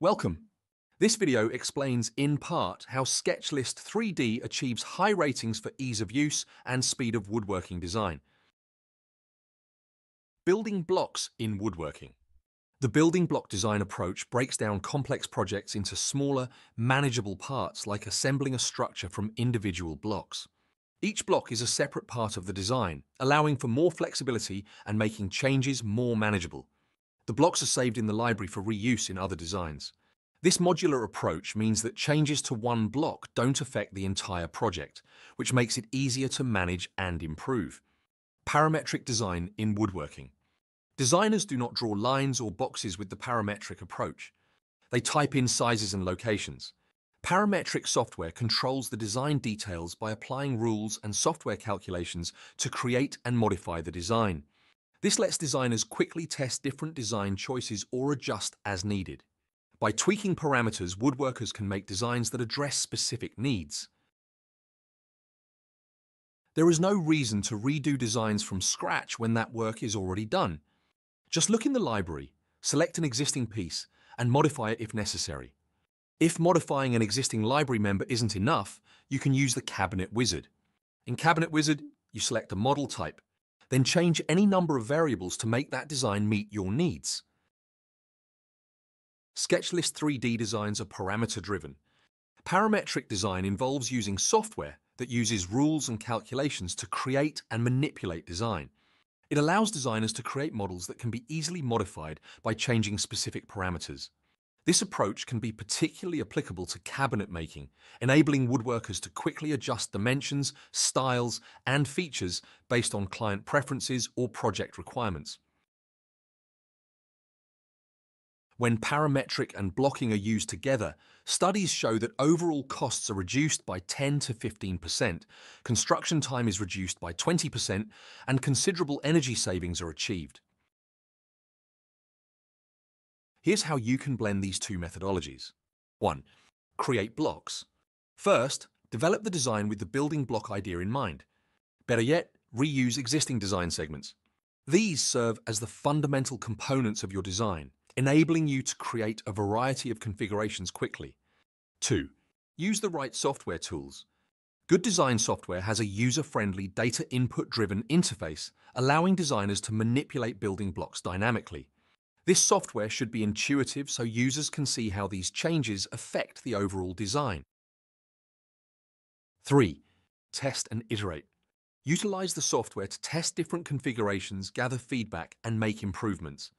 Welcome. This video explains in part how SketchList 3D achieves high ratings for ease of use and speed of woodworking design. Building blocks in woodworking. The building block design approach breaks down complex projects into smaller, manageable parts, like assembling a structure from individual blocks. Each block is a separate part of the design, allowing for more flexibility and making changes more manageable. The blocks are saved in the library for reuse in other designs. This modular approach means that changes to one block don't affect the entire project, which makes it easier to manage and improve. Parametric design in woodworking. Designers do not draw lines or boxes with the parametric approach. They type in sizes and locations. Parametric software controls the design details by applying rules and software calculations to create and modify the design. This lets designers quickly test different design choices or adjust as needed. By tweaking parameters, woodworkers can make designs that address specific needs. There is no reason to redo designs from scratch when that work is already done. Just look in the library, select an existing piece, and modify it if necessary. If modifying an existing library member isn't enough, you can use the Cabinet Wizard. In Cabinet Wizard, you select a model type, then change any number of variables to make that design meet your needs. SketchList 3D designs are parameter-driven. Parametric design involves using software that uses rules and calculations to create and manipulate design. It allows designers to create models that can be easily modified by changing specific parameters. This approach can be particularly applicable to cabinet making, enabling woodworkers to quickly adjust dimensions, styles, and features based on client preferences or project requirements. When parametric and blocking are used together, studies show that overall costs are reduced by 10 to 15%, construction time is reduced by 20%, and considerable energy savings are achieved. Here's how you can blend these two methodologies. 1. Create blocks. First, develop the design with the building block idea in mind. Better yet, reuse existing design segments. These serve as the fundamental components of your design, enabling you to create a variety of configurations quickly. 2. Use the right software tools. Good design software has a user-friendly, data input-driven interface, allowing designers to manipulate building blocks dynamically. This software should be intuitive so users can see how these changes affect the overall design. 3. Test and iterate. Utilize the software to test different configurations, gather feedback, and make improvements.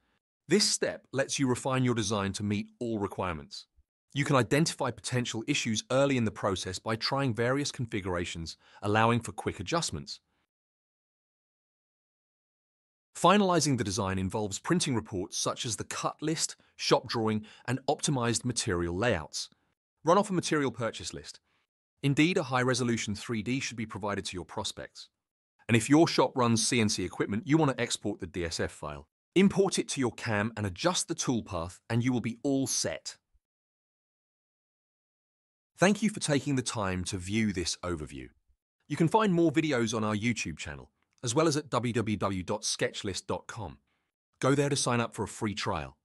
This step lets you refine your design to meet all requirements. You can identify potential issues early in the process by trying various configurations, allowing for quick adjustments. Finalizing the design involves printing reports such as the cut list, shop drawing, and optimized material layouts. Run off a material purchase list. Indeed, a high-resolution 3D should be provided to your prospects. And if your shop runs CNC equipment, you want to export the DSF file. Import it to your CAM and adjust the toolpath, and you will be all set. Thank you for taking the time to view this overview. You can find more videos on our YouTube channel, as well as at www.sketchlist.com. Go there to sign up for a free trial.